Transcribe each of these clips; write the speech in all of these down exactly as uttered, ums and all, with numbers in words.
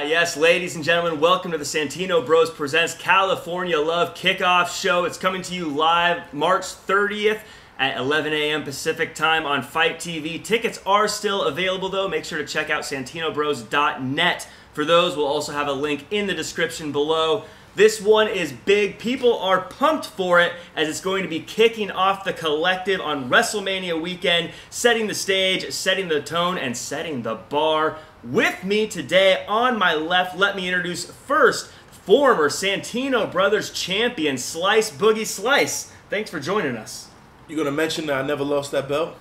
Ah, yes, ladies and gentlemen, welcome to the Santino Bros Presents California Love Kickoff Show. It's coming to you live March thirtieth at eleven a m Pacific Time on Fight T V. Tickets are still available, though. Make sure to check out santino bros dot net. For those, we'll also have a link in the description below. This one is big. People are pumped for it as it's going to be kicking off the collective on WrestleMania weekend, setting the stage, setting the tone, and setting the bar. With me today on my left, let me introduce first former Santino Brothers champion, Slice Boogie. Slice, thanks for joining us. You gonna mention that I never lost that belt?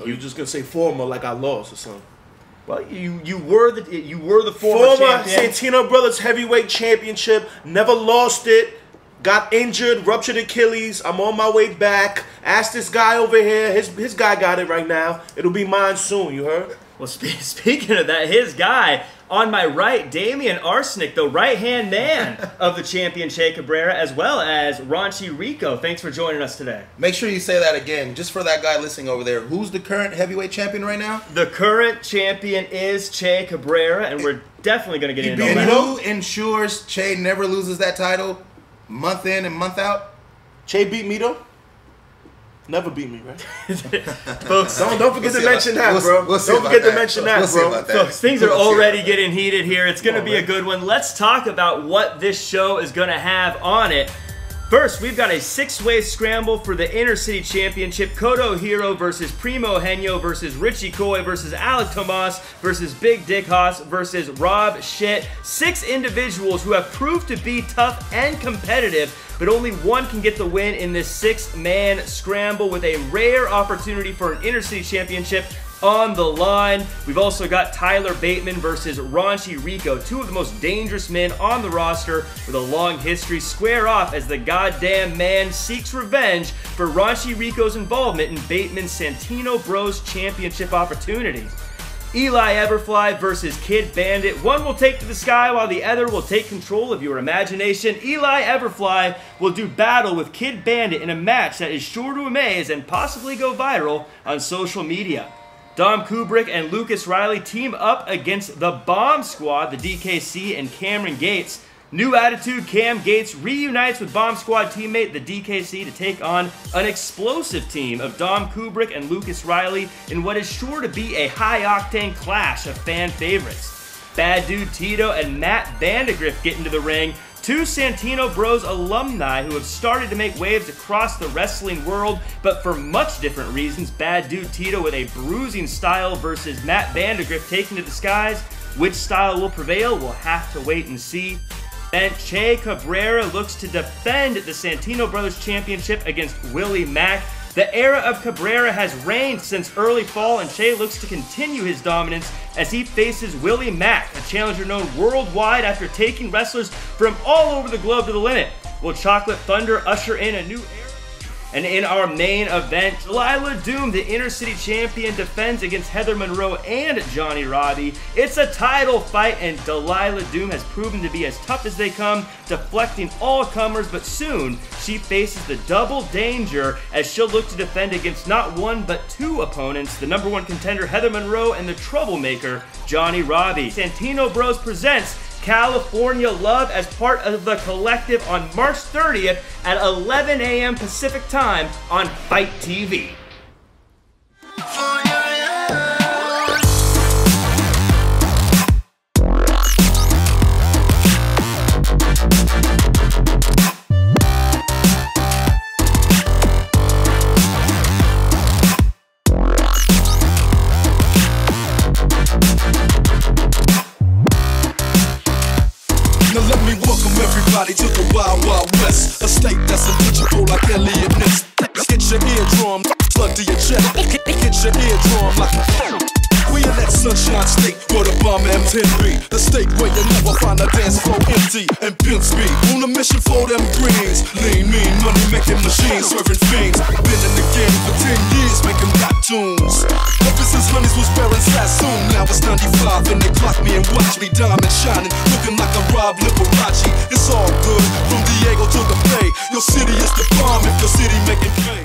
Or you just gonna say former like I lost or something? Well, you you were the you were the former, former champion. Santino Brothers Heavyweight Championship. Never lost it. Got injured, ruptured Achilles. I'm on my way back. Ask this guy over here. His his guy got it right now. It'll be mine soon. You heard? Well, spe speaking of that, his guy on my right, Damien Arsenick, the right hand man of the champion Che Cabrera, as well as Raunchy Rico. Thanks for joining us today. Make sure you say that again, just for that guy listening over there. Who's the current heavyweight champion right now? The current champion is Che Cabrera, and we're definitely going to get into that. And who ensures Che never loses that title month in and month out? Che beat Mito? Never beat me, right? Folks, don't, don't forget we'll to mention about, that, we'll, bro. We'll don't forget that. to mention that, we'll bro. That. Folks, things we'll are already getting heated here. It's going to be man. a good one. Let's talk about what this show is going to have on it. First, we've got a six-way scramble for the Inner City Championship. Koto Hiro versus Primo Genio versus Richie Coy versus Alec Tomas versus Big Dick Haas versus Rob Shit. Six individuals who have proved to be tough and competitive, but only one can get the win in this six-man scramble with a rare opportunity for an Inner City Championship on the line. We've also got Tyler Bateman versus Raunchy Rico, two of the most dangerous men on the roster with a long history, square off as the goddamn man seeks revenge for Raunchy Rico's involvement in Bateman's Santino Bros Championship opportunity. Eli Everfly versus Kidd Bandit. One will take to the sky while the other will take control of your imagination. Eli Everfly will do battle with Kidd Bandit in a match that is sure to amaze and possibly go viral on social media. Dom Kubrick and Lucas Riley team up against The Bomb Squad, the D K C and Cameron Gates. New attitude, Cam Gates reunites with Bomb Squad teammate, the D K C, to take on an explosive team of Dom Kubrick and Lucas Riley in what is sure to be a high-octane clash of fan favorites. Bad Dude Tito and Matt Vandagriff get into the ring, two Santino Bros alumni who have started to make waves across the wrestling world, but for much different reasons. Bad Dude Tito with a bruising style versus Matt Vandagriff taking to the skies. Which style will prevail? We'll have to wait and see. Then Che Cabrera looks to defend the Santino Brothers Championship against Willie Mack. The era of Cabrera has reigned since early fall, and Che looks to continue his dominance as he faces Willie Mack, a challenger known worldwide after taking wrestlers from all over the globe to the limit. Will Chocolate Thunder usher in a new era? And in our main event, Delilah Doom, the Inner City Champion, defends against Heather Monroe and Johnnie Robbie. It's a title fight, and Delilah Doom has proven to be as tough as they come, deflecting all comers, but soon she faces the double danger as she'll look to defend against not one but two opponents, the number one contender Heather Monroe and the troublemaker Johnnie Robbie. Santino Bros presents California Love as part of the collective on March thirtieth at eleven a m Pacific Time on Fight T V. To the wild, wild west, a state that's eligible like Elliot Ness. Hit your eardrum, plug to your chest. Hit your eardrum like a... We in that sunshine state where the bomb M ten be. The state where you never find a dance floor empty and pimp speed. On a mission for them greens, lean, mean, money making machines, serving fiends. Been in the game for ten years making cartoons. Ever since honeys was bearing Sassoon, now it's ninety-five and they clock me and watch me diamond shining, looking like a Rob Liberace. It's all good, from Diego to the Bay. Your city is the bomb if your city making pay.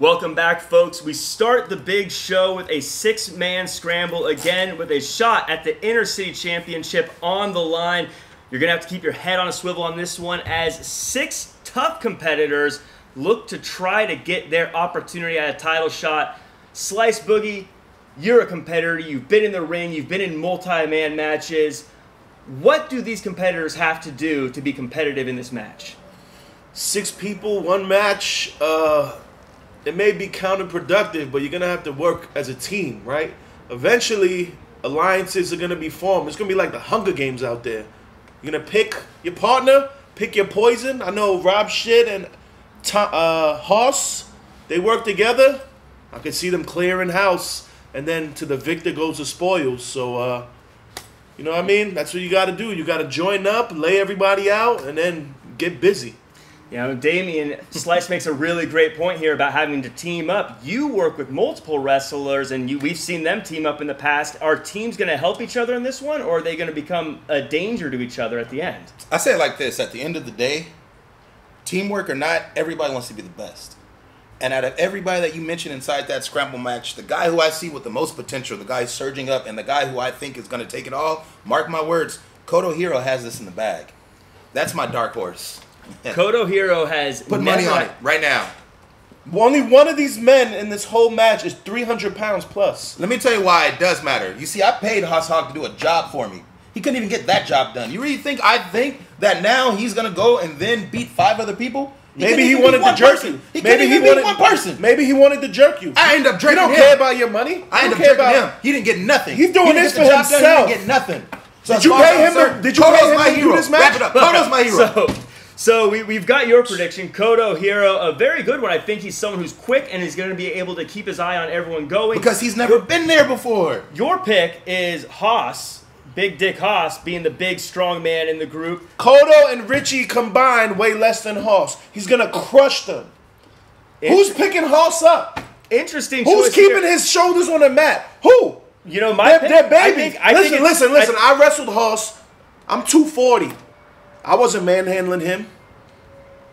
Welcome back, folks. We start the big show with a six-man scramble again with a shot at the Inner City Championship on the line. You're going to have to keep your head on a swivel on this one as six tough competitors look to try to get their opportunity at a title shot. Slice Boogie, you're a competitor. You've been in the ring. You've been in multi-man matches. What do these competitors have to do to be competitive in this match? Six people, one match. Uh... It may be counterproductive, but you're going to have to work as a team, right? Eventually, alliances are going to be formed. It's going to be like the Hunger Games out there. You're going to pick your partner, pick your poison. I know Rob Shit and uh, Haas, they work together. I could see them clearing house, and then to the victor goes the spoils. So, uh, you know what I mean? That's what you got to do. You got to join up, lay everybody out, and then get busy. You know, Damien, Slice makes a really great point here about having to team up. You work with multiple wrestlers, and you, we've seen them team up in the past. Are teams going to help each other in this one, or are they going to become a danger to each other at the end? I say it like this. At the end of the day, teamwork or not, everybody wants to be the best. And out of everybody that you mentioned inside that scramble match, the guy who I see with the most potential, the guy surging up, and the guy who I think is going to take it all, mark my words, Koto Hiro has this in the bag. That's my dark horse. Yeah. Koto Hiro has put money on it right now. Well, only one of these men in this whole match is three hundred pounds plus. Let me tell you why it does matter. You see, I paid Haas Hawk to do a job for me. He couldn't even get that job done. You really think I think that now he's gonna go and then beat five other people? He maybe he wanted to jerk person. you. He maybe he wanted one person. Maybe he wanted to jerk you. I end up jerking him. You don't him. care about your money. I end up jerking about him. He didn't get nothing. He's doing he this for himself. Done. He didn't get nothing. So did you pay him? To, did you Koto's pay him to hero. do this match? Koto's my hero. So, So we, we've got your prediction, Koto Hiro, a very good one. I think he's someone who's quick and is going to be able to keep his eye on everyone going. Because he's never been there before. Your pick is Haas, Big Dick Haas, being the big strong man in the group. Koto and Richie combined weigh less than Haas. He's going to crush them. Who's picking Haas up? Interesting choice. Who's keeping here. his shoulders on the mat? Who? You know, my pick. They're babies. I think, I listen, think listen, listen. I, I wrestled Haas. I'm two forty. I wasn't manhandling him.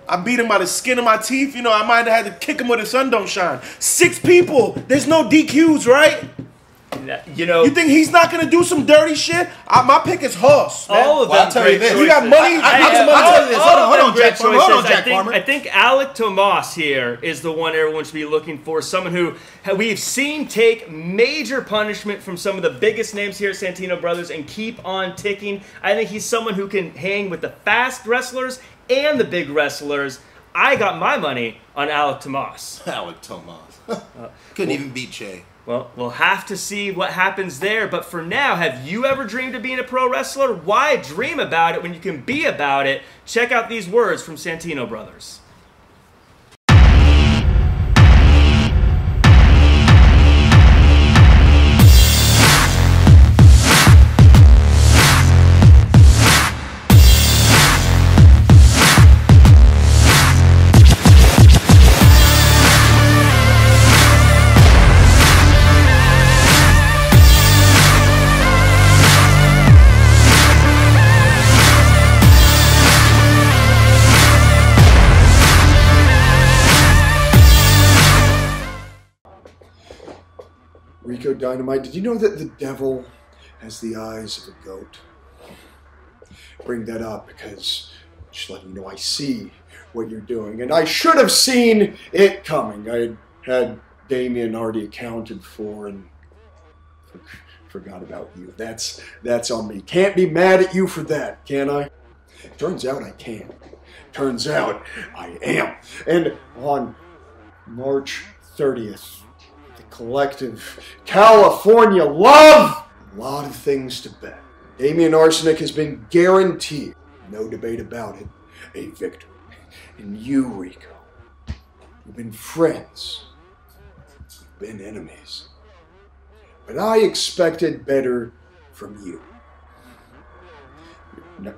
I beat him by the skin of my teeth. You know, I might have had to kick him where the sun don't shine. Six people. There's no D Qs, right? You know. You think he's not going to do some dirty shit? I, my pick is Haas. All of them. I'll tell you this. You got money. Hold on, Jack Farmer. Hold on, Jack Farmer. I think Alec Tomas here is the one everyone should be looking for. Someone who we've seen take major punishment from some of the biggest names here at Santino Brothers and keep on ticking. I think he's someone who can hang with the fast wrestlers and the big wrestlers. I got my money on Alec Tomas. Alec Tomas. Couldn't even beat Che. Well, we'll have to see what happens there. But for now, have you ever dreamed of being a pro wrestler? Why dream about it when you can be about it? Check out these words from Santino Brothers. Rico Dynamite, did you know that the devil has the eyes of a goat? Bring that up because just letting you know I see what you're doing. And I should have seen it coming. I had Damien already accounted for and forgot about you. That's, that's on me. Can't be mad at you for that, can I? Turns out I can. Turns out I am. And on March thirtieth, collective California love. A lot of things to bet. Damien Arsenick has been guaranteed, no debate about it, a victor. And you, Rico, you've been friends, you've been enemies. But I expected better from you.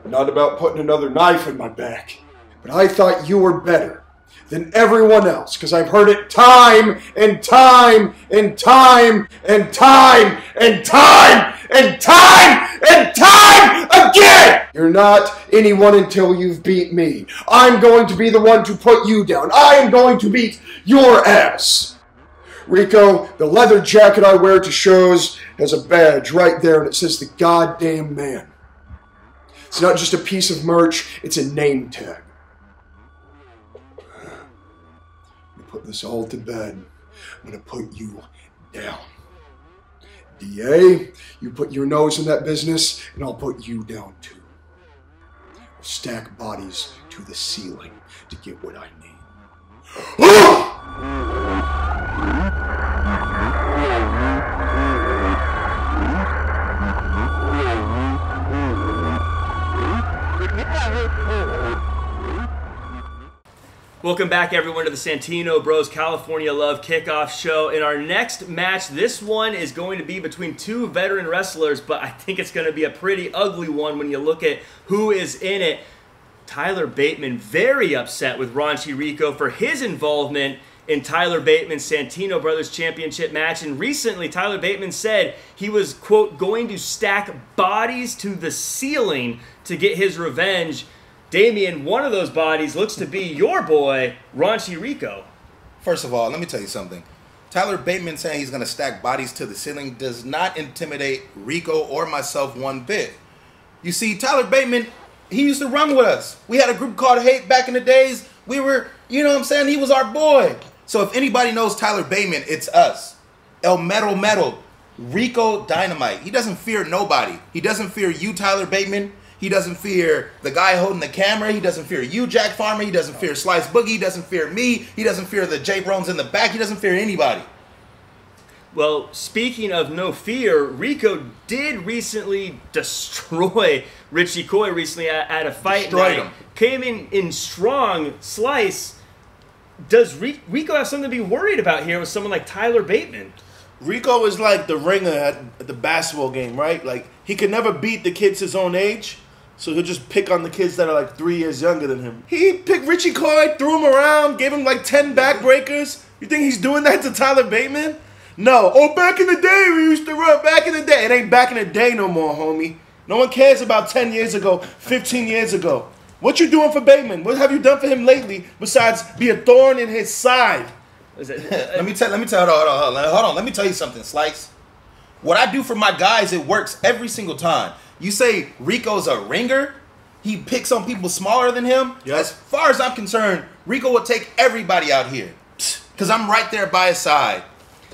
Not about putting another knife in my back, but I thought you were better than everyone else, because I've heard it time and time and time and time and time and time and time again. You're not anyone until you've beat me. I'm going to be the one to put you down. I am going to beat your ass. Rico, the leather jacket I wear to shows has a badge right there, and it says the goddamn man. It's not just a piece of merch, it's a name tag. I'm gonna put this all to bed. I'm gonna put you down. D A, you put your nose in that business, and I'll put you down too. I'll stack bodies to the ceiling to get what I need. Oh! Welcome back, everyone, to the Santino Bros. California Love Kickoff Show. In our next match, this one is going to be between two veteran wrestlers, but I think it's going to be a pretty ugly one when you look at who is in it. Tyler Bateman very upset with Raunchy Rico for his involvement in Tyler Bateman's Santino Brothers Championship match. And recently, Tyler Bateman said he was, quote, going to stack bodies to the ceiling to get his revenge. Damien, one of those bodies looks to be your boy, Raunchy Rico. First of all, let me tell you something. Tyler Bateman saying he's going to stack bodies to the ceiling does not intimidate Rico or myself one bit. You see, Tyler Bateman, he used to run with us. We had a group called Hate back in the days. We were, you know what I'm saying, he was our boy. So if anybody knows Tyler Bateman, it's us. El Metal Metal, Rico Dynamite. He doesn't fear nobody. He doesn't fear you, Tyler Bateman. He doesn't fear the guy holding the camera. He doesn't fear you, Jack Farmer. He doesn't fear Slice Boogie. He doesn't fear me. He doesn't fear the J-Brones in the back. He doesn't fear anybody. Well, speaking of no fear, Rico did recently destroy Richie Coy recently at, at a fight Destroyed night. Him. Came in, in strong. Slice, does Rico have something to be worried about here with someone like Tyler Bateman? Rico is like the ringer at the basketball game, right? Like, he could never beat the kids his own age. So he'll just pick on the kids that are like three years younger than him. He picked Richie Coy, threw him around, gave him like ten backbreakers. You think he's doing that to Tyler Bateman? No. Oh, back in the day we used to run. Back in the day. It ain't back in the day no more, homie. No one cares about ten years ago, fifteen years ago. What you doing for Bateman? What have you done for him lately besides be a thorn in his side? let me tell. Let me tell. Hold on, hold on. Hold on. Let me tell you something, Slice. What I do for my guys, it works every single time. You say Rico's a ringer? He picks on people smaller than him? Yep. As far as I'm concerned, Rico will take everybody out here. Because I'm right there by his side.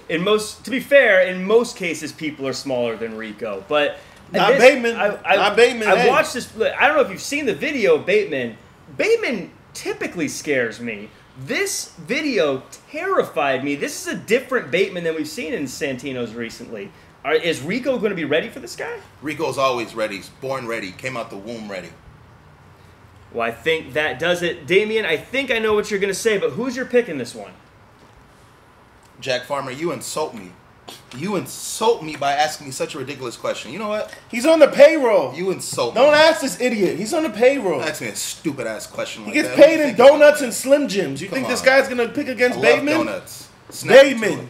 In most, to be fair, in most cases, people are smaller than Rico. But not this, Bateman. I, I, not Bateman. I hey. watched this. I don't know if you've seen the video of Bateman. Bateman typically scares me. This video terrified me. This is a different Bateman than we've seen in Santino's recently. Is Rico going to be ready for this guy? Rico's always ready. He's born ready. Came out the womb ready. Well, I think that does it. Damien, I think I know what you're going to say, but who's your pick in this one? Jack Farmer, you insult me. You insult me by asking me such a ridiculous question. You know what? He's on the payroll. You insult me. Don't ask this idiot. He's on the payroll. Don't ask me a stupid-ass question like that. He gets paid in donuts and Slim Jims. You think this guy's going to pick against Bateman? I love donuts. Bateman.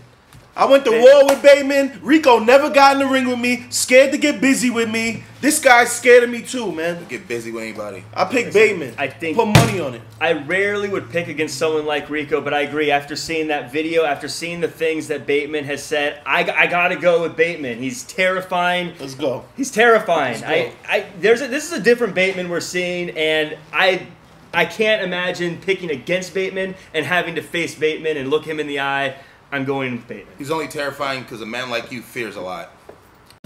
I went to Bateman. war with Bateman. Rico never got in the ring with me. Scared to get busy with me. This guy's scared of me too, man. Don't get busy with anybody. I picked Bateman. I think put money on it. I rarely would pick against someone like Rico, but I agree. After seeing that video, after seeing the things that Bateman has said, I, I gotta go with Bateman. He's terrifying. Let's go. He's terrifying. Go. I, I, there's a, this is a different Bateman we're seeing, and I. I can't imagine picking against Bateman and having to face Bateman and look him in the eye. I'm going with Bateman. He's only terrifying because a man like you fears a lot.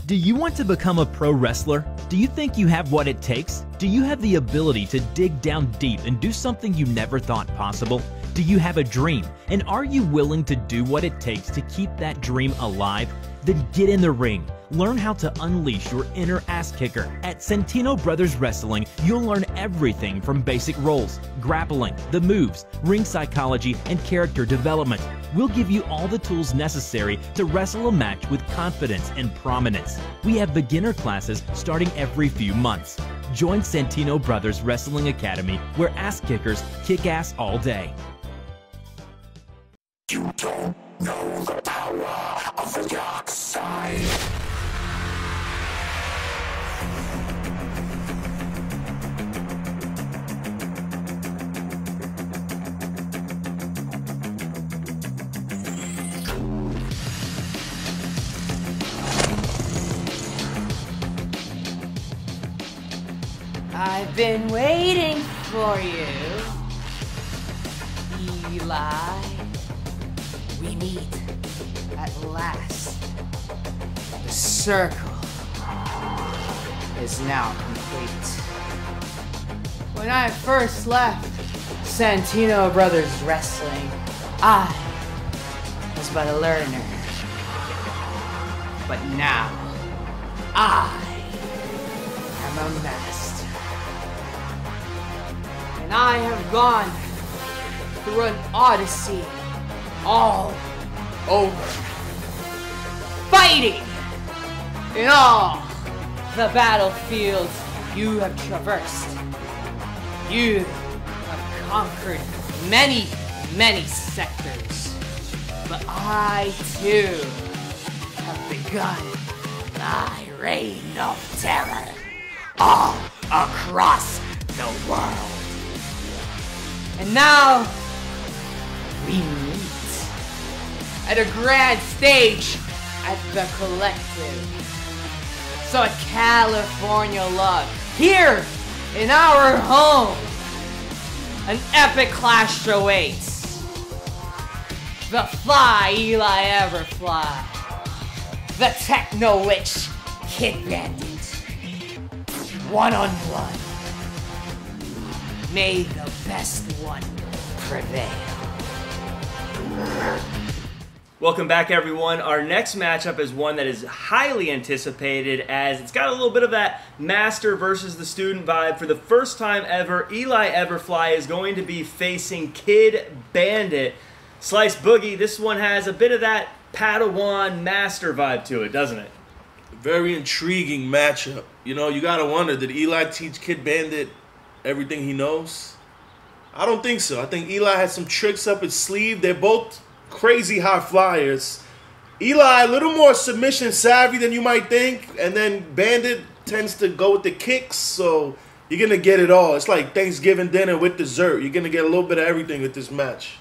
Do you want to become a pro wrestler? Do you think you have what it takes? Do you have the ability to dig down deep and do something you never thought possible? Do you have a dream? And are you willing to do what it takes to keep that dream alive? Then get in the ring. Learn how to unleash your inner ass kicker. At Santino Brothers Wrestling, you'll learn everything from basic roles, grappling, the moves, ring psychology, and character development. We'll give you all the tools necessary to wrestle a match with confidence and prominence. We have beginner classes starting every few months. Join Santino Brothers Wrestling Academy, where ass kickers kick ass all day. You don't know the power of the dark side. I've been waiting for you, Eli. We meet at last. The circle is now complete. When I first left Santino Brothers Wrestling, I was but a learner. But now, I am a master. And I have gone through an odyssey all over, fighting in all the battlefields you have traversed. You have conquered many, many sectors, but I too have begun my reign of terror all across the world. And now we meet at a grand stage at the Collective. So at California Love, here in our home, an epic clash awaits. The Fly Eli Everfly, the Techno Witch Kidd Bandit, one on one. May the best one prevail. Welcome back, everyone. Our next matchup is one that is highly anticipated, as it's got a little bit of that master versus the student vibe. For the first time ever, Eli Everfly is going to be facing Kidd Bandit. Slice Boogie, this one has a bit of that Padawan master vibe to it, doesn't it? Very intriguing matchup. You know, you gotta wonder, did Eli teach Kidd Bandit everything he knows? I don't think so. I think Eli has some tricks up his sleeve. They're both crazy high flyers. Eli, a little more submission savvy than you might think, and then Bandit tends to go with the kicks, so you're gonna get it all. It's like Thanksgiving dinner with dessert. You're gonna get a little bit of everything with this match.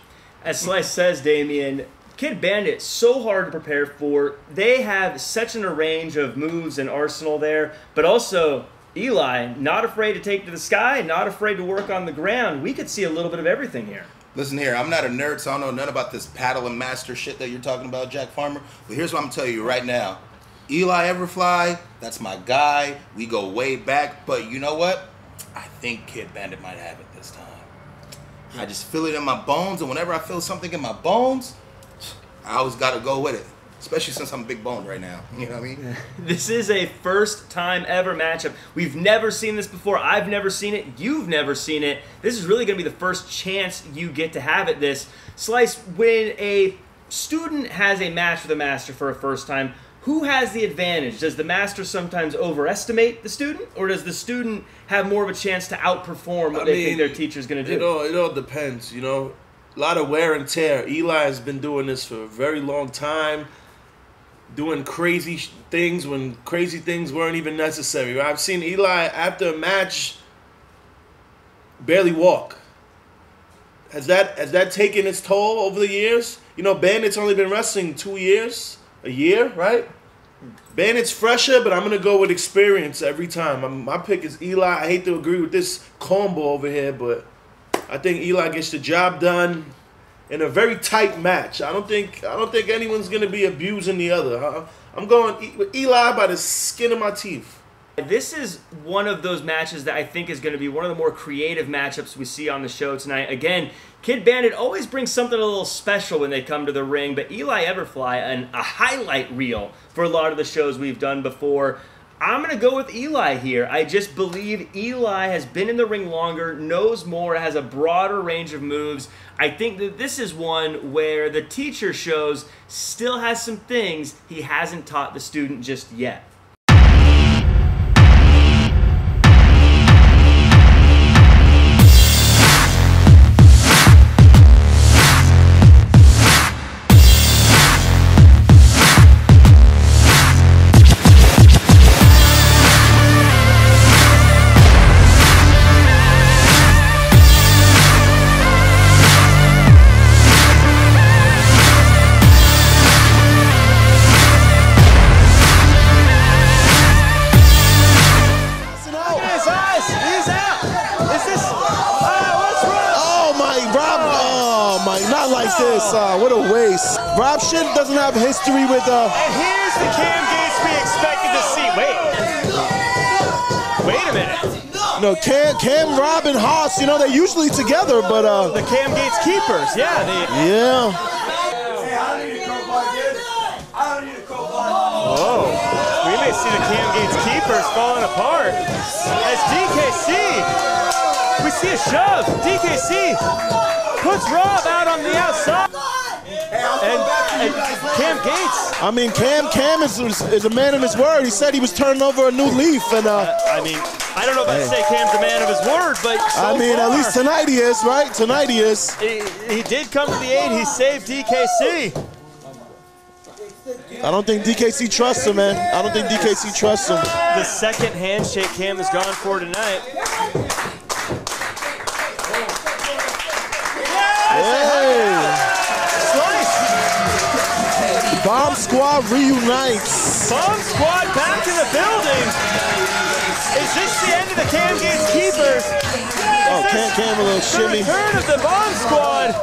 As Slice says, Damien, Kidd Bandit, so hard to prepare for. They have such an range of moves and arsenal there, but also Eli, not afraid to take to the sky, not afraid to work on the ground. We could see a little bit of everything here. Listen here, I'm not a nerd, so I don't know none about this paddle and master shit that you're talking about, Jack Farmer, but here's what I'm telling you right now. Eli Everfly, that's my guy. We go way back, but you know what? I think Kidd Bandit might have it this time. I just feel it in my bones, and whenever I feel something in my bones, I always got to go with it, especially since I'm big boned right now. You know what I mean? This is a first time ever matchup. We've never seen this before. I've never seen it. You've never seen it. This is really going to be the first chance you get to have at this. Slice, when a student has a match with a master for a first time, who has the advantage? Does the master sometimes overestimate the student, or does the student have more of a chance to outperform what I they mean, think their teacher's going to do? It all, it all depends, you know. A lot of wear and tear. Eli has been doing this for a very long time, doing crazy things when crazy things weren't even necessary. I've seen Eli, after a match, barely walk. Has that, has that taken its toll over the years? You know, Bandit's only been wrestling two years, a year, right? Bandit's fresher, but I'm going to go with experience every time. I'm, my pick is Eli. I hate to agree with this combo over here, but I think Eli gets the job done in a very tight match. I don't think I don't think anyone's going to be abusing the other. Huh? I'm going with Eli by the skin of my teeth. This is one of those matches that I think is going to be one of the more creative matchups we see on the show tonight. Again, Kidd Bandit always brings something a little special when they come to the ring, but Eli Everfly, an, a highlight reel for a lot of the shows we've done before. I'm going to go with Eli here. I just believe Eli has been in the ring longer, knows more, has a broader range of moves. I think that this is one where the teacher shows still has some things he hasn't taught the student just yet. is this? Uh, what a waste. Rob Shit doesn't have history with... Uh... And here's the Cam Gates we expected to see. Wait. Wait a minute. No, Cam, Cam, Rob, and Haas, you know, they're usually together, but... Uh... The Cam Gates keepers, yeah. They... Yeah. Hey, I don't need a crowbar, dude. I don't need a crowbar. Whoa. We may see the Cam Gates keepers falling apart. As D K C... We see a shove. D K C puts Rob out on the outside. And, and Cam Gates. I mean, Cam Cam is, is a man of his word. He said he was turning over a new leaf. And uh, uh, I mean, I don't know if hey. I'd say Cam's a man of his word, but so I mean, far, at least tonight he is, right? Tonight he is. He, he did come to the aid. He saved D K C. I don't think D K C trusts him, man. I don't think D K C trusts him. The second handshake Cam has gone for tonight. Bomb Squad reunites. Bomb Squad back in the building. Is this the end of the Cam Gates keepers? Oh, Cam, Cam, a little shimmy. The return of the Bomb Squad.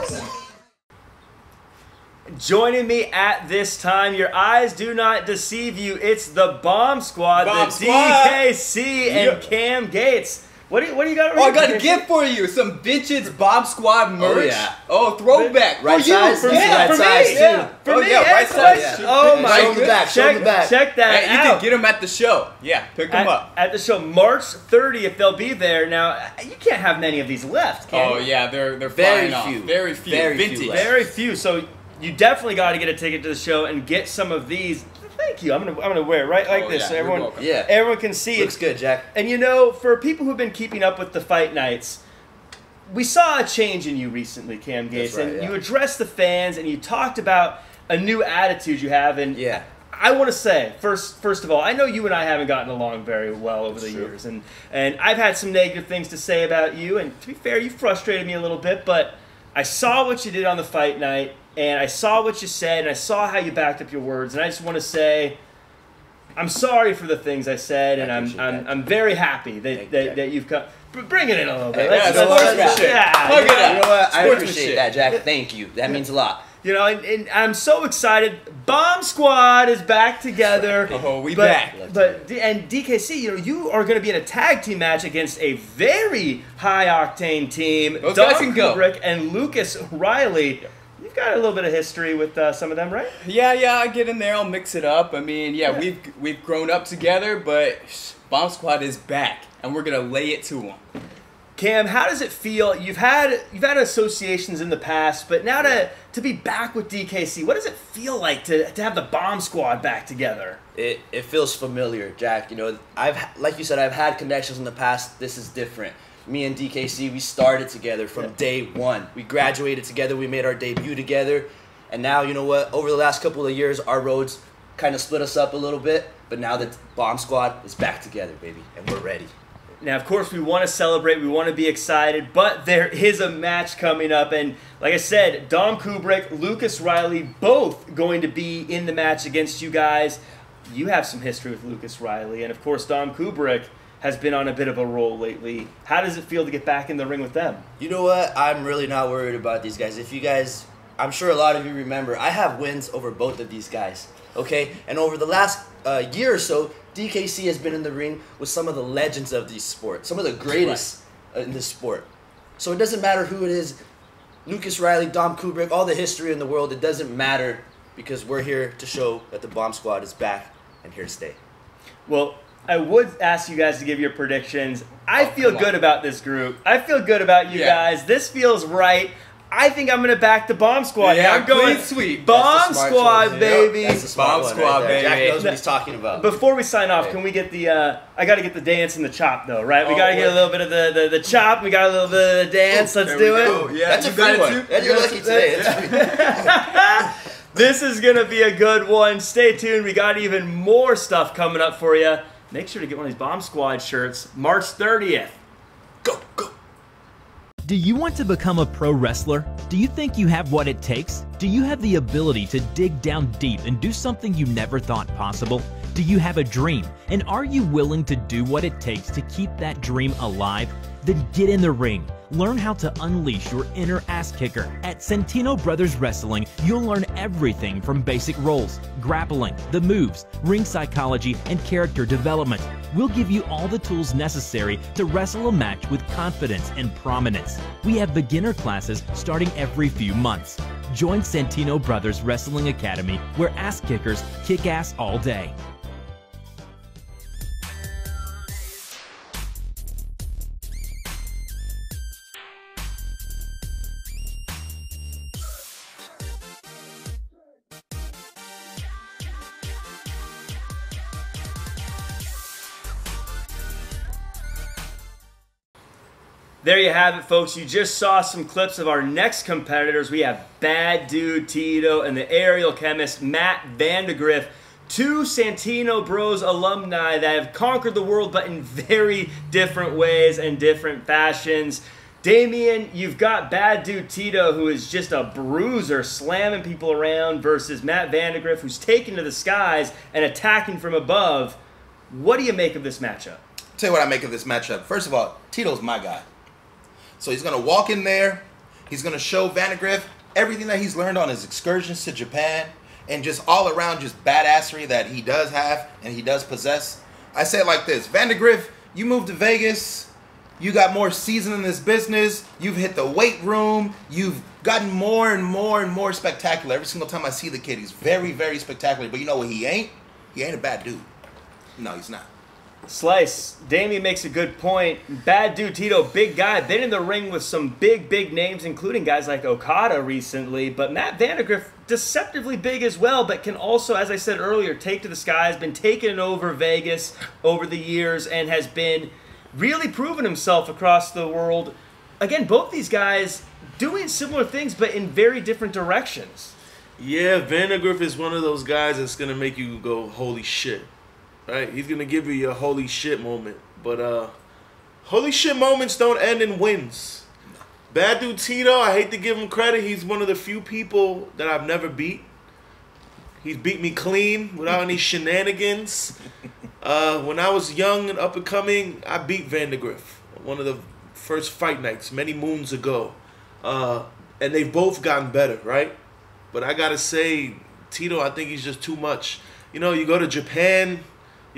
Joining me at this time, your eyes do not deceive you. It's the Bomb Squad, Bomb the Squad. D K C and Cam Gates. What do you, what do you got? Oh, I got a gift for you. Some vintage Bomb Squad merch. Oh, yeah. Oh, throwback. Right for size. You. For yeah, right for size me. Too. Yeah. For oh, me. Yeah, right size. Yeah. Oh, my show goodness. Back. Show check, them back. Check that hey, you out. You can get them at the show. Yeah, pick them at, up. At the show, March thirtieth, they'll be there. Now, you can't have many of these left, can oh, you? Yeah, they're, they're very flying few. Off. Very few. Very vintage. Few. Very few. So you definitely got to get a ticket to the show and get some of these. Thank you. I'm gonna I'm gonna wear it right like oh, this, yeah, so everyone yeah. everyone can see. Looks it. Looks good, Jack. And you know, for people who've been keeping up with the fight nights, we saw a change in you recently, Cam Gates, right, and yeah. you addressed the fans and you talked about a new attitude you have. And yeah, I want to say first first of all, I know you and I haven't gotten along very well over That's the true. years, and and I've had some negative things to say about you. And to be fair, you frustrated me a little bit, but I saw what you did on the fight night. And I saw what you said, and I saw how you backed up your words. And I just want to say, I'm sorry for the things I said, and I I'm I'm, I'm very happy that you, that, that you've come. Bring it in a little bit. Hey, that's that's yeah, yeah. It up. You know what? I appreciate that, Jack. Thank you. That means a lot. You know, and, and I'm so excited. Bomb Squad is back together. Oh, we but, back. But and D K C, you know, you are going to be in a tag team match against a very high octane team. Those Dom Kubrick and Lucas Riley. Yep. Got a little bit of history with uh, some of them, right? Yeah, yeah, I get in there, I'll mix it up. I mean, yeah, yeah. we've we've grown up together, but Bomb Squad is back, and we're gonna lay it to them. Cam, how does it feel? You've had you've had associations in the past, but now to to be back with D K C, what does it feel like to to have the Bomb Squad back together? It it feels familiar, Jack. You know, I've like you said, I've had connections in the past. This is different. Me and D K C, we started together from day one. We graduated together. We made our debut together. And now, you know what? Over the last couple of years, our roads kind of split us up a little bit. But now the Bomb Squad is back together, baby, and we're ready. Now, of course, we want to celebrate. We want to be excited. But there is a match coming up. And like I said, Dom Kubrick, Lucas Riley, both going to be in the match against you guys. You have some history with Lucas Riley. And, of course, Dom Kubrick has been on a bit of a roll lately. How does it feel to get back in the ring with them? You know what? I'm really not worried about these guys. If you guys, I'm sure a lot of you remember, I have wins over both of these guys, okay? And over the last uh, year or so, D K C has been in the ring with some of the legends of these sports, some of the greatest right. in this sport. So it doesn't matter who it is, Lucas Riley, Dom Kubrick, all the history in the world, it doesn't matter because we're here to show that the Bomb Squad is back and here to stay. Well, I would ask you guys to give your predictions. I oh, feel good on. about this group. I feel good about you yeah. guys. This feels right. I think I'm going to back the Bomb Squad. Yeah, I'm going sweet. Bomb Squad, choice. baby. Yep. That's Bomb Squad, right baby. Jack knows what he's talking about. Before we sign off, can we get the, uh, I got to get the dance and the chop, though, right? We oh, got to get a little bit of the, the, the chop. We got a little bit of the dance. Let's there do it. Go. Yeah, That's you a good one. Too. You're lucky today. That's this is going to be a good one. Stay tuned. We got even more stuff coming up for you. Make sure to get one of these Bomb Squad shirts. March thirtieth. Go, go. Do you want to become a pro wrestler? Do you think you have what it takes? Do you have the ability to dig down deep and do something you never thought possible? Do you have a dream? And are you willing to do what it takes to keep that dream alive? Then get in the ring. Learn how to unleash your inner ass kicker. At Santino Brothers Wrestling, you'll learn everything from basic roles, grappling, the moves, ring psychology, and character development. We'll give you all the tools necessary to wrestle a match with confidence and prominence. We have beginner classes starting every few months. Join Santino Brothers Wrestling Academy, where ass kickers kick ass all day. There you have it, folks. You just saw some clips of our next competitors. We have Bad Dude Tito and the aerial chemist Matt Vandagriff, two Santino Bros alumni that have conquered the world, but in very different ways and different fashions. Damien, you've got Bad Dude Tito, who is just a bruiser, slamming people around, versus Matt Vandagriff, who's taken to the skies and attacking from above. What do you make of this matchup? I'll tell you what I make of this matchup. First of all, Tito's my guy. So he's going to walk in there, he's going to show Vandagriff everything that he's learned on his excursions to Japan, and just all around just badassery that he does have and he does possess. I say it like this: Vandagriff, you moved to Vegas, you got more season in this business, you've hit the weight room, you've gotten more and more and more spectacular. Every single time I see the kid, he's very, very spectacular. But you know what he ain't? He ain't a bad dude. No, he's not. Slice, Damien makes a good point. Bad Dude Tito, big guy, been in the ring with some big, big names, including guys like Okada recently. But Matt Vandagriff, deceptively big as well, but can also, as I said earlier, take to the skies, been taking over Vegas over the years, and has been really proven himself across the world. Again, both these guys doing similar things, but in very different directions. Yeah, Vandagriff is one of those guys that's going to make you go, holy shit. Right, he's going to give you a holy shit moment. But uh, holy shit moments don't end in wins. Bad Dude Tito, I hate to give him credit. He's one of the few people that I've never beat. He's beat me clean without any shenanigans. Uh, when I was young and up and coming, I beat Vandagriff. One of the first fight nights many moons ago. Uh, and they've both gotten better, right? But I got to say, Tito, I think he's just too much. You know, you go to Japan...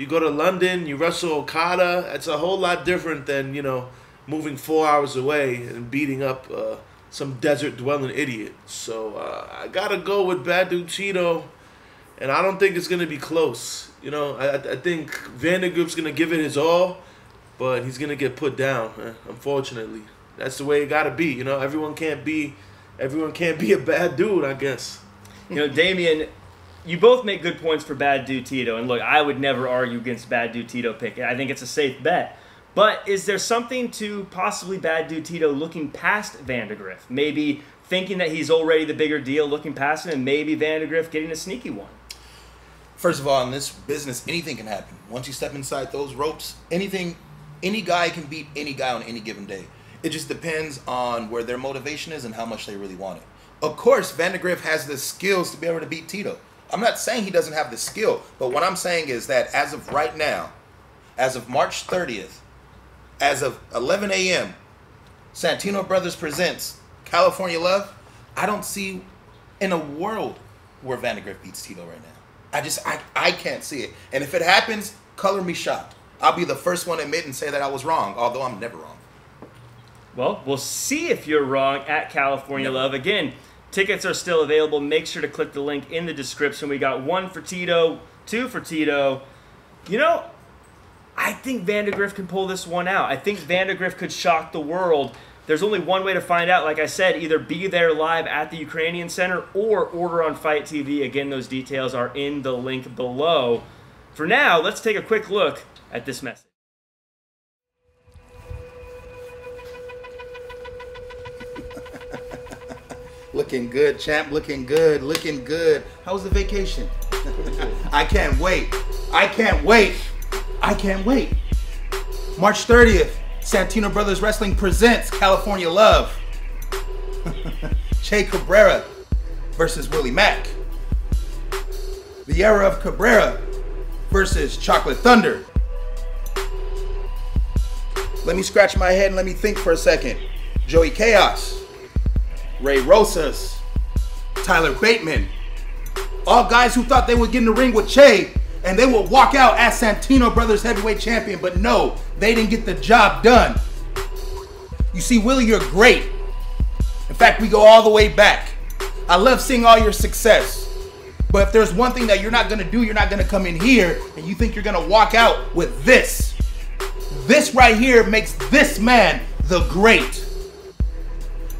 You go to London, you wrestle Okada. It's a whole lot different than, you know, moving four hours away and beating up uh, some desert-dwelling idiot. So uh, I got to go with Bad Dude Tito, and I don't think it's going to be close. You know, I, I think Vandagriff's going to give it his all, but he's going to get put down, man, unfortunately. That's the way it got to be. You know, everyone can't be, everyone can't be a bad dude, I guess. You know, Damien... You both make good points for Bad Dude Tito. And look, I would never argue against Bad Dude Tito pick. I think it's a safe bet. But is there something to possibly Bad Dude Tito looking past Vandagriff? Maybe thinking that he's already the bigger deal, looking past him, and maybe Vandagriff getting a sneaky one? First of all, in this business, anything can happen. Once you step inside those ropes, anything, any guy can beat any guy on any given day. It just depends on where their motivation is and how much they really want it. Of course, Vandagriff has the skills to be able to beat Tito. I'm not saying he doesn't have the skill, but what I'm saying is that as of right now, as of March thirtieth, as of eleven A M, Santino Brothers presents California Love. I don't see in a world where Vandagriff beats Tito right now. I just, I, I can't see it. And if it happens, color me shocked. I'll be the first one to admit and say that I was wrong, although I'm never wrong. Well, we'll see if you're wrong at California Love again. Tickets are still available. Make sure to click the link in the description. We got one for Tito, two for Tito. You know, I think Vandagriff can pull this one out. I think Vandagriff could shock the world. There's only one way to find out. Like I said, either be there live at the Ukrainian Center or order on Fight T V. Again, those details are in the link below. For now, let's take a quick look at this message. Looking good, champ. Looking good. Looking good. How was the vacation? I can't wait. I can't wait. I can't wait. March thirtieth, Santino Brothers Wrestling presents California Love. Che Cabrera versus Willie Mack. The Era of Cabrera versus Chocolate Thunder. Let me scratch my head and let me think for a second. Joey Chaos, Ray Rosas, Tyler Bateman, all guys who thought they would get in the ring with Che and they would walk out as Santino Brothers heavyweight champion, but no, they didn't get the job done. You see, Willie, you're great. In fact, we go all the way back. I love seeing all your success. But if there's one thing that you're not gonna do, you're not gonna come in here and you think you're gonna walk out with this. This right here makes this man the great.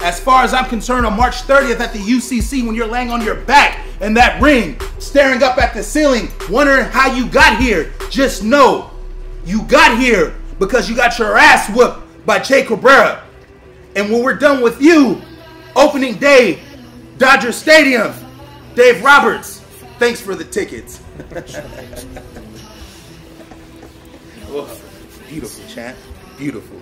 As far as I'm concerned, on March thirtieth at the U C C, when you're laying on your back in that ring, staring up at the ceiling, wondering how you got here, just know you got here because you got your ass whooped by Che Cabrera. And when we're done with you, opening day, Dodger Stadium, Dave Roberts, thanks for the tickets. Oh, beautiful, champ. Beautiful.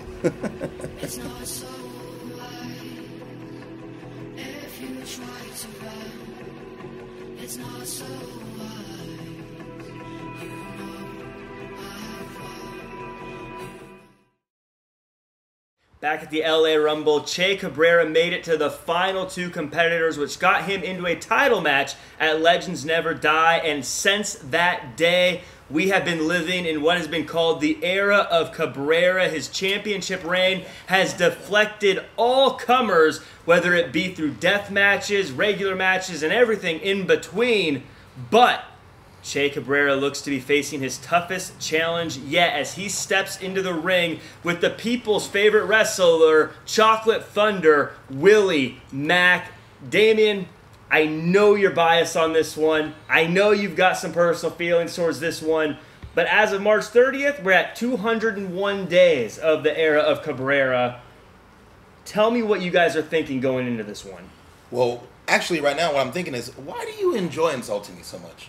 Back at the L A Rumble, Che Cabrera made it to the final two competitors, which got him into a title match at Legends Never Die. And since that day, we have been living in what has been called the era of Cabrera. His championship reign has deflected all comers, whether it be through death matches, regular matches, and everything in between. But Che Cabrera looks to be facing his toughest challenge yet as he steps into the ring with the people's favorite wrestler, Chocolate Thunder, Willie Mack. Damien, I know you're biased on this one. I know you've got some personal feelings towards this one. But as of March thirtieth, we're at two hundred and one days of the era of Cabrera. Tell me what you guys are thinking going into this one. Well, actually right now what I'm thinking is, why do you enjoy insulting me so much?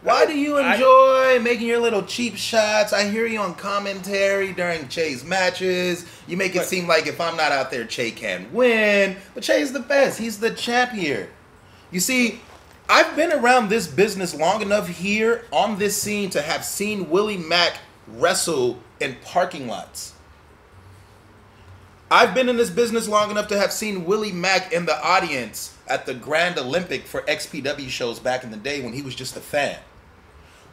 Why do you enjoy I, making your little cheap shots? I hear you on commentary during Che's matches. You make it seem like if I'm not out there, Che can win. But Che's the best. He's the champ here. You see, I've been around this business long enough here on this scene to have seen Willie Mack wrestle in parking lots. I've been in this business long enough to have seen Willie Mack in the audience at the Grand Olympic for X P W shows back in the day when he was just a fan.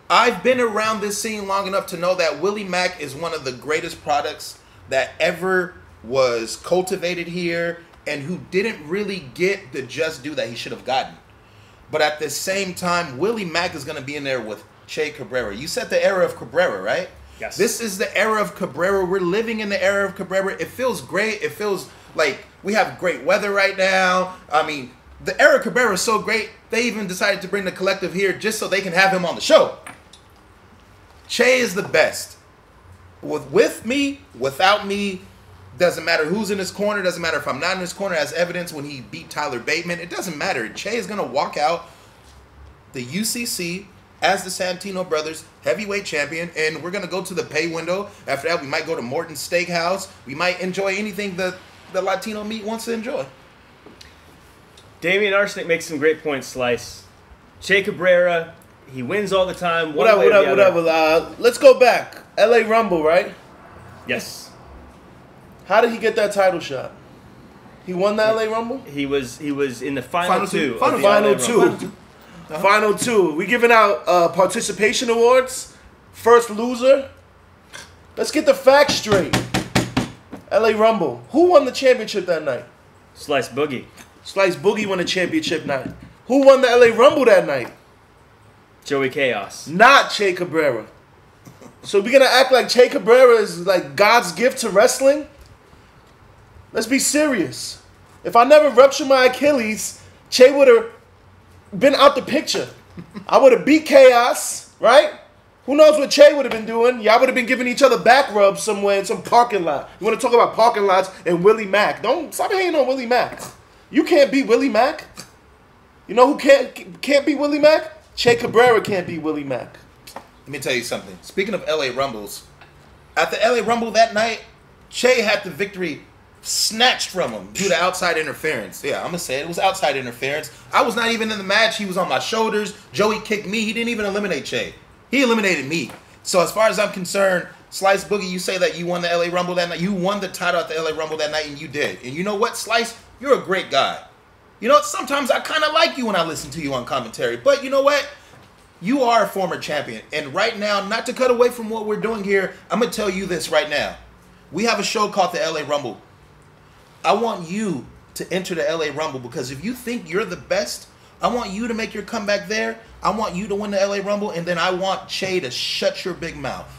I've been around this scene long enough to know that Willie Mack is one of the greatest products that ever was cultivated here and who didn't really get the just due that he should have gotten. But at the same time, Willie Mack is going to be in there with Che Cabrera. You said the era of Cabrera, right? Yes. This is the era of Cabrera. We're living in the era of Cabrera. It feels great. It feels like we have great weather right now. I mean, the era of Cabrera is so great, they even decided to bring the collective here just so they can have him on the show. Che is the best. With, with me, without me, doesn't matter who's in his corner, doesn't matter if I'm not in his corner, as evidence when he beat Tyler Bateman. It doesn't matter. Che is going to walk out the U C C as the Santino Brothers heavyweight champion, and we're going to go to the pay window. After that, we might go to Morton's Steakhouse. We might enjoy anything that the Latino meat wants to enjoy. Damien Arsenick makes some great points, Slice. Che Cabrera, he wins all the time. What up, what up, what up? Uh, let's go back. L A Rumble, right? Yes. How did he get that title shot? He won the L A Rumble? He was he was in the final, final two. two final, final two. Uh-huh. Final two. We giving out uh, participation awards. First loser. Let's get the facts straight. L A Rumble. Who won the championship that night? Slice Boogie. Slice Boogie won the championship night. Who won the L A Rumble that night? Joey Chaos. Not Che Cabrera. So we're going to act like Che Cabrera is like God's gift to wrestling? Let's be serious. If I never ruptured my Achilles, Che would have been out the picture. I would have beat Chaos, right? Who knows what Che would have been doing? Y'all would have been giving each other back rubs somewhere in some parking lot. You want to talk about parking lots and Willie Mack. Don't stop hating on Willie Mack. You can't beat Willie Mack. You know who can't can't beat Willie Mack? Che Cabrera can't beat Willie Mack. Let me tell you something. Speaking of L A Rumbles, at the L A Rumble that night, Che had the victory snatched from him due to outside interference. Yeah, I'm going to say it. It was outside interference. I was not even in the match. He was on my shoulders. Joey kicked me. He didn't even eliminate Che. He eliminated me. So as far as I'm concerned, Slice Boogie, you say that you won the L A Rumble that night. You won the title at the L A Rumble that night, and you did. And you know what, Slice? You're a great guy. You know, sometimes I kind of like you when I listen to you on commentary. But you know what? You are a former champion. And right now, not to cut away from what we're doing here, I'm going to tell you this right now. We have a show called the L A Rumble. I want you to enter the L A Rumble, because if you think you're the best, I want you to make your comeback there. I want you to win the L A Rumble, and then I want Che to shut your big mouth.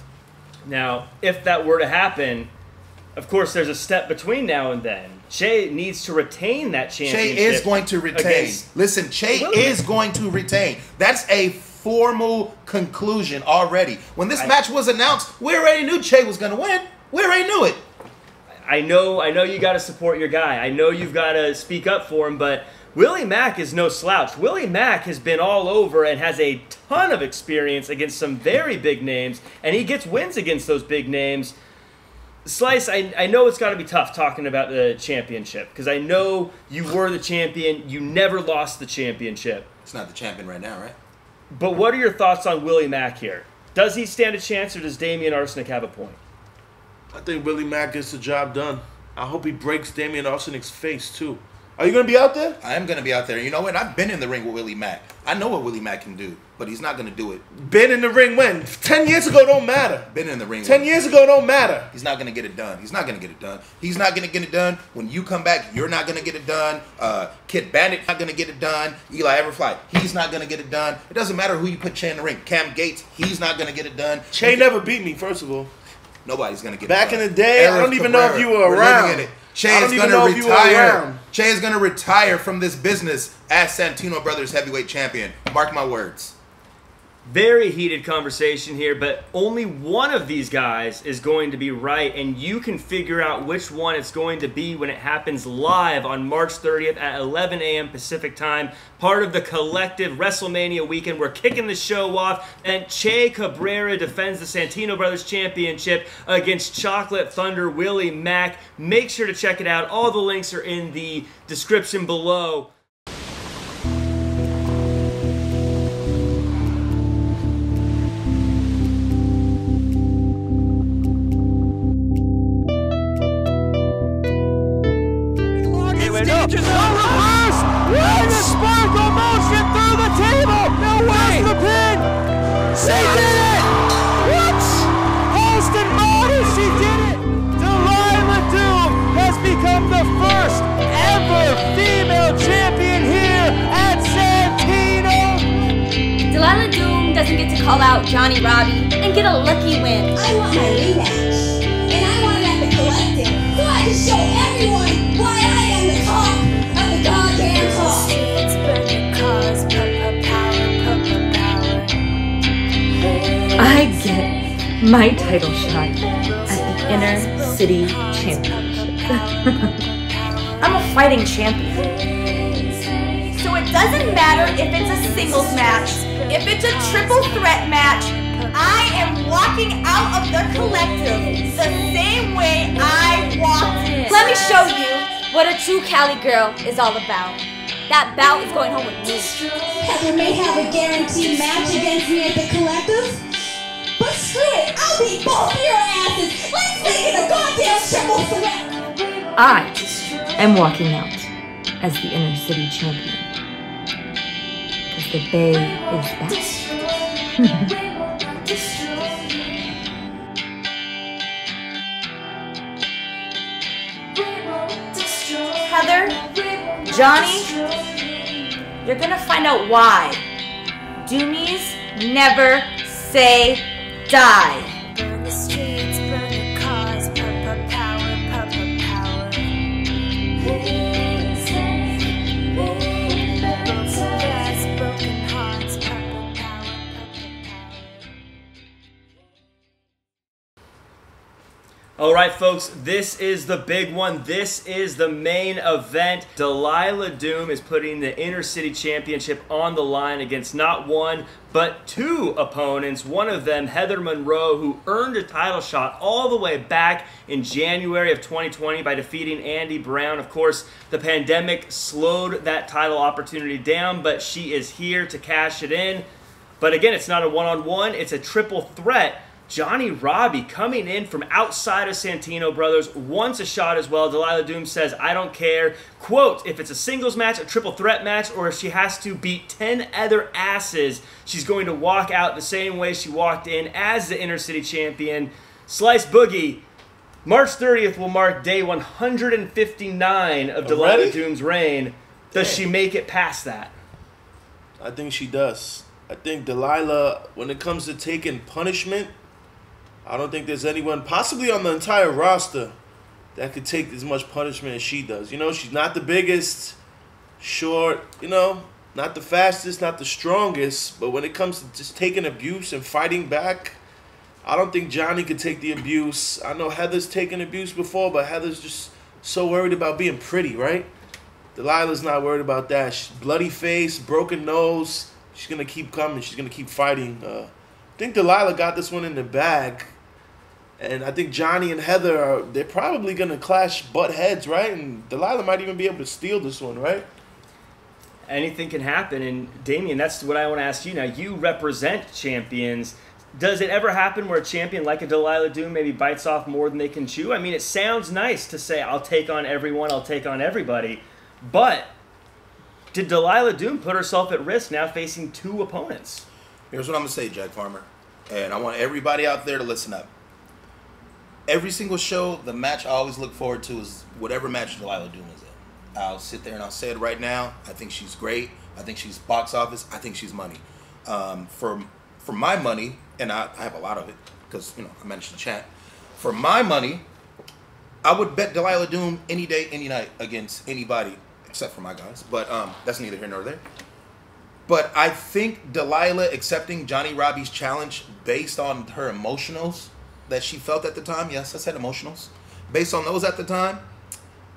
Now, if that were to happen, of course, there's a step between now and then. Che needs to retain that championship. Che is going to retain. Listen, Che is going to retain. That's a formal conclusion already. When this I, match was announced, we already knew Che was going to win. We already knew it. I know, I know you got to support your guy. I know you've got to speak up for him, but Willie Mack is no slouch. Willie Mack has been all over and has a ton of experience against some very big names, and he gets wins against those big names. Slice, I, I know it's got to be tough talking about the championship, because I know you were the champion. You never lost the championship. It's not the champion right now, right? But what are your thoughts on Willie Mack here? Does he stand a chance, or does Damien Arsenick have a point? I think Willie Mack gets the job done. I hope he breaks Damien Arsenick's face, too. Are you going to be out there? I am going to be out there. You know what? I've been in the ring with Willie Mack. I know what Willie Mack can do, but he's not going to do it. Been in the ring when? Ten years ago don't matter. Been in the ring Ten with years him. ago don't matter. He's not going to get it done. He's not going to get it done. He's not going to get it done. When you come back, you're not going to get it done. Uh, Kidd Bandit not going to get it done. Eli Everfly, he's not going to get it done. It doesn't matter who you put Che in the ring. Cam Gates, he's not going to get it done. Che he never beat me, first of all. Nobody's going to get Back it done. Back in the day, Eric I don't even Cabrera, know if you were around. Che is going to retire. Che is going to retire from this business as Santino Brothers heavyweight champion. Mark my words. Very heated conversation here, but only one of these guys is going to be right, and you can figure out which one it's going to be when it happens live on March thirtieth at eleven A M Pacific time, part of the collective WrestleMania weekend. We're kicking the show off, and Che Cabrera defends the Santino Brothers Championship against Chocolate Thunder Willie Mack. Make sure to check it out. All the links are in the description below. She did it! What? Austin Martin, she did it! Delilah Doom has become the first ever female champion here at Santino! Delilah Doom doesn't get to call out Johnnie Robbie and get a lucky win. I want my rematch, and I want it at the collective, so I can show everyone why I am the top of the goddamn top. It's but because I get my title shot at the Inner City Championship. I'm a fighting champion. So it doesn't matter if it's a singles match, if it's a triple threat match, I am walking out of the collective the same way I walked in. Let me show you what a true Cali girl is all about. That bout is going home with me. Heather may have a guaranteed match against me at the collective, but screw it, I'll beat both of your asses. Let's make it a goddamn triple threat. I am walking out as the Inner City Champion, because the Bay is back. Heather, Johnny, you're gonna find out why Doomies never say die. Burn the streets, burn the cars, purple power, purple power. Broken hearts, purple power, purple power. All right, folks, this is the big one. This is the main event. Delilah Doom is putting the Inner City Championship on the line against not one, but two opponents. One of them, Heather Monroe, who earned a title shot all the way back in January of twenty twenty by defeating Andy Brown. Of course, the pandemic slowed that title opportunity down, but she is here to cash it in. But again, it's not a one-on-one, it's a triple threat Johnnie Robbie coming in from outside of Santino Brothers wants a shot as well. Delilah Doom says, I don't care. Quote, if it's a singles match, a triple threat match, or if she has to beat ten other asses, she's going to walk out the same way she walked in as the Inner City Champion. Slice Boogie, March thirtieth will mark day one hundred fifty-nine of Delilah Already? Doom's reign. Does Dang. she make it past that? I think she does. I think Delilah, when it comes to taking punishment, I don't think there's anyone, possibly on the entire roster, that could take as much punishment as she does. You know, she's not the biggest, short, you know, not the fastest, not the strongest. But when it comes to just taking abuse and fighting back, I don't think Johnny could take the abuse. I know Heather's taken abuse before, but Heather's just so worried about being pretty, right? Delilah's not worried about that. She's bloody face, broken nose. She's going to keep coming. She's going to keep fighting. Uh, I think Delilah got this one in the bag. And I think Johnny and Heather, are, they're probably going to clash butt heads, right? And Delilah might even be able to steal this one, right? Anything can happen. And, Damien, that's what I want to ask you now. You represent champions. Does it ever happen where a champion like a Delilah Doom maybe bites off more than they can chew? I mean, it sounds nice to say, I'll take on everyone, I'll take on everybody. But did Delilah Doom put herself at risk now facing two opponents? Here's what I'm going to say, Jack Farmer. And I want everybody out there to listen up. Every single show, the match I always look forward to is whatever match Delilah Doom is in. I'll sit there and I'll say it right now. I think she's great. I think she's box office. I think she's money. Um, for, for my money, and I, I have a lot of it because, you know, I managed to chat. For my money, I would bet Delilah Doom any day, any night against anybody except for my guys. But um, that's neither here nor there. But I think Delilah accepting Johnny Robbie's challenge based on her emotionals that she felt at the time. Yes, I said emotionals. Based on those at the time,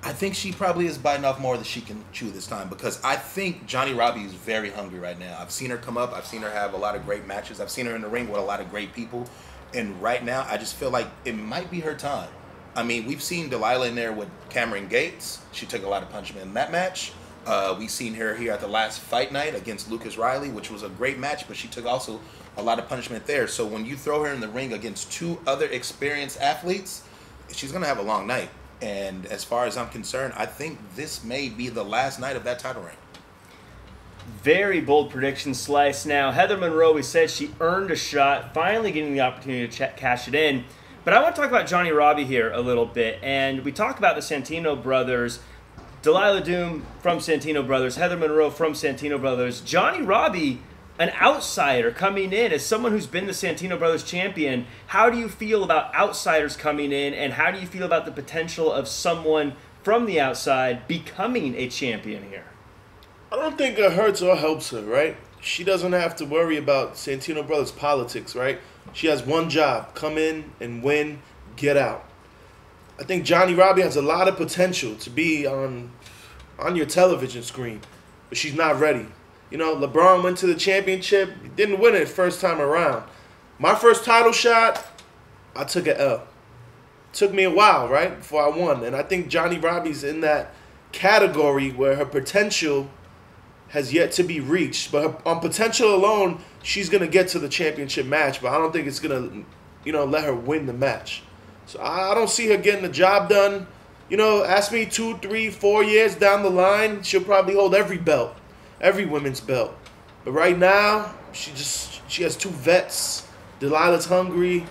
I think she probably is biting off more than she can chew this time because I think Johnny Robbie is very hungry right now. I've seen her come up. I've seen her have a lot of great matches. I've seen her in the ring with a lot of great people. And right now, I just feel like it might be her time. I mean, we've seen Delilah in there with Cameron Gates. She took a lot of punishment in that match. Uh, we've seen her here at the last fight night against Lucas Riley, which was a great match, but she took also a lot of punishment there. So when you throw her in the ring against two other experienced athletes, she's going to have a long night. And as far as I'm concerned, I think this may be the last night of that title reign. Very bold prediction, Slice. Now, Heather Monroe, we said she earned a shot, finally getting the opportunity to cash it in. But I want to talk about Johnny Robbie here a little bit. And we talk about the Santino Brothers, Delilah Doom from Santino Brothers, Heather Monroe from Santino Brothers. Johnny Robbie, an outsider coming in as someone who's been the Santino Brothers champion. How do you feel about outsiders coming in, and how do you feel about the potential of someone from the outside becoming a champion here? I don't think it hurts or helps her, right? She doesn't have to worry about Santino Brothers politics, right? She has one job, come in and win, get out. I think Johnny Robbie has a lot of potential to be on on your television screen, but she's not ready. You know, LeBron went to the championship, didn't win it first time around. My first title shot, I took an L. Took me a while, right, before I won. And I think Johnny Robbie's in that category where her potential has yet to be reached. But her, on potential alone, she's going to get to the championship match, but I don't think it's going to, you know, let her win the match. So I don't see her getting the job done. You know, ask me two, three, four years down the line, she'll probably hold every belt, every women's belt. But right now, she just she has two vets. Delilah's hungry.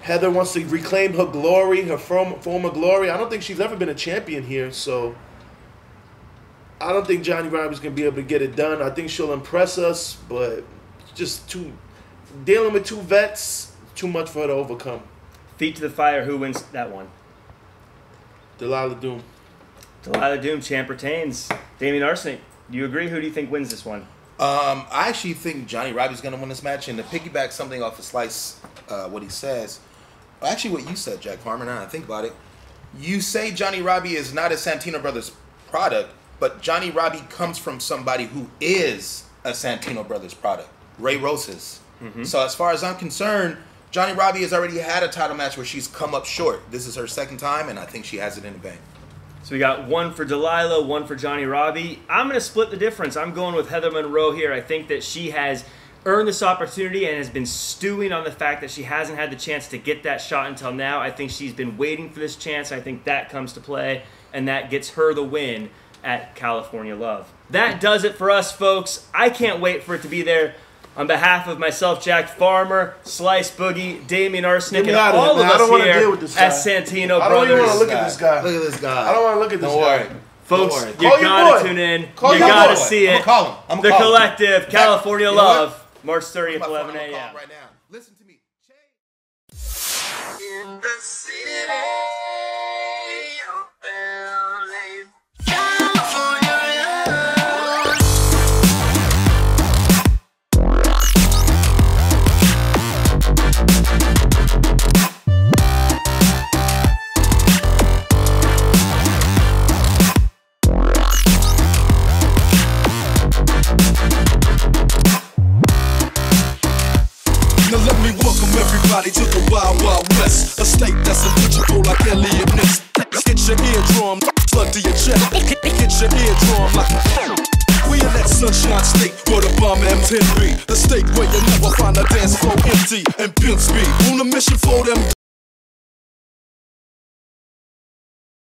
Heather wants to reclaim her glory, her former glory. I don't think she's ever been a champion here, so I don't think Johnny Robbie's going to be able to get it done. I think she'll impress us, but just too, dealing with two vets, too much for her to overcome. Feet to the fire. Who wins that one? Delilah Doom. Delilah Doom. Champ retains. Damien Arsenick, do you agree? Who do you think wins this one? Um, I actually think Johnny Robbie's going to win this match. And to piggyback something off of Slice, uh, what he says, actually what you said, Jack Farmer, now I think about it, you say Johnny Robbie is not a Santino Brothers product, but Johnny Robbie comes from somebody who is a Santino Brothers product, Ray Rosas. Mm-hmm. So as far as I'm concerned, Johnny Robbie has already had a title match where she's come up short. This is her second time, and I think she has it in the bank. So we got one for Delilah, one for Johnny Robbie. I'm going to split the difference. I'm going with Heather Monroe here. I think that she has earned this opportunity and has been stewing on the fact that she hasn't had the chance to get that shot until now. I think she's been waiting for this chance. I think that comes to play, and that gets her the win at California Love. That does it for us, folks. I can't wait for it to be there. On behalf of myself, Jack Farmer, Slice Boogie, Damien Arsenick, and all of us here at Santino Brothers. I don't even want to look at this guy. Look at this guy. I don't want to look at this guy. Don't worry. Folks, you gotta tune in. Call you gotta see it. I'm gonna call him. The Collective, California Love, March thirtieth, eleven A M Right now. Listen to me. In the city. Everybody to the Wild Wild West, a state that's eligible like Elliot Ness. Hit your eardrum, plug to your chest. Hit your eardrum like a phone. We in that sunshine state where the bomb M ten be. The state where you never find a dance floor empty and pimp speed. On a mission for them